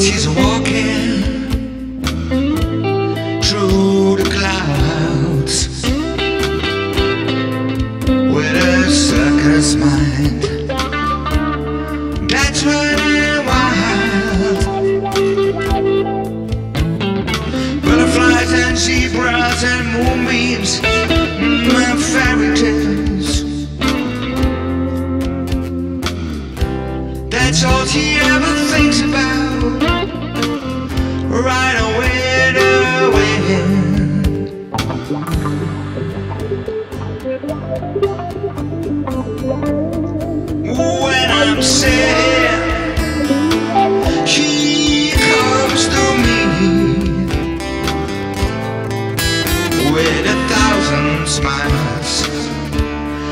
clouds he's walking, through the clouds, with a circus mind that's running wild. Butterflies and zebras and moonbeams and fairy tales, that's all he ever thinks about. Right away, when I'm sad, he comes to me with a thousand smiles.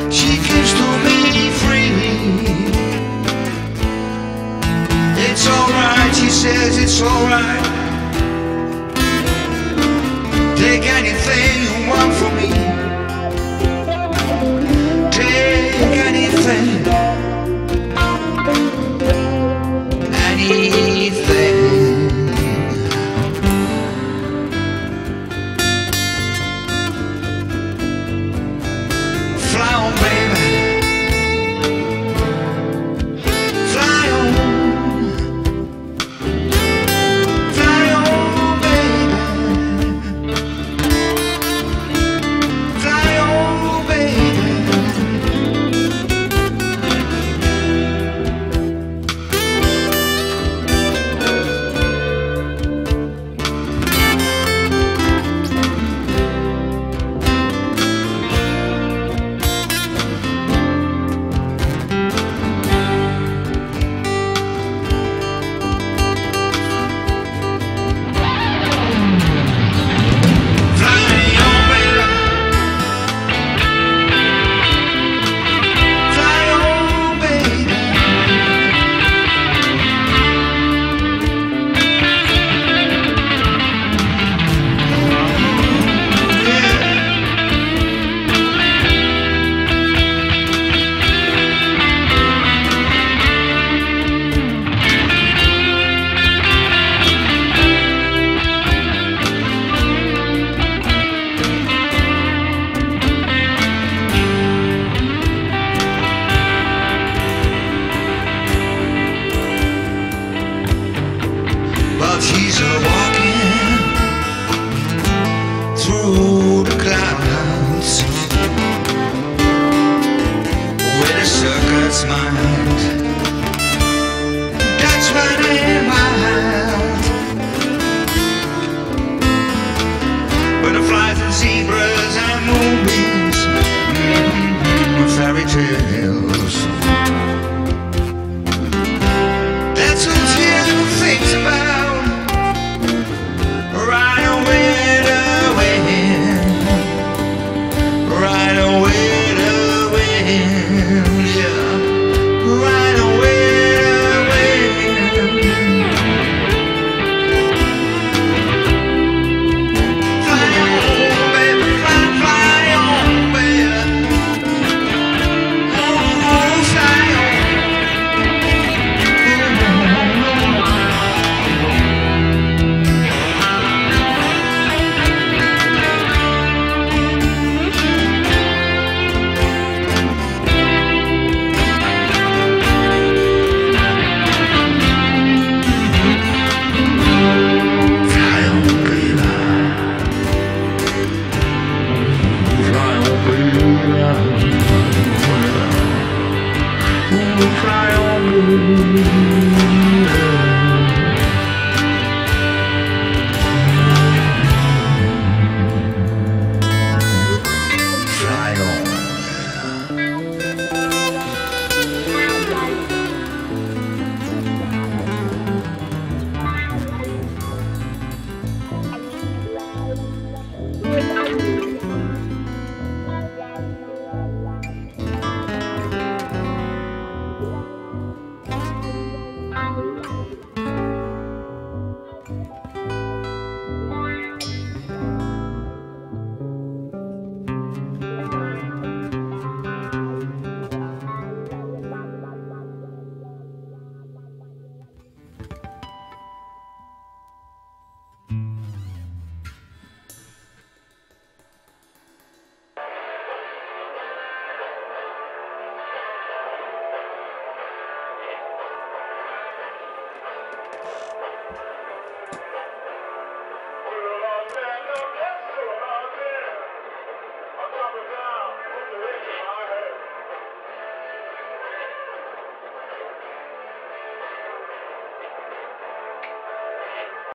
She gives to me freely. It's alright, he says, it's alright. Take anything you want from me. Take anything, anything. Fly on, baby, fly on, fly on, baby. He's walking through the clouds with a circus mind that's running wild. Butterflies and zebras and moonbeams, fairy tales. That's what he ever thinks about. Right away, away.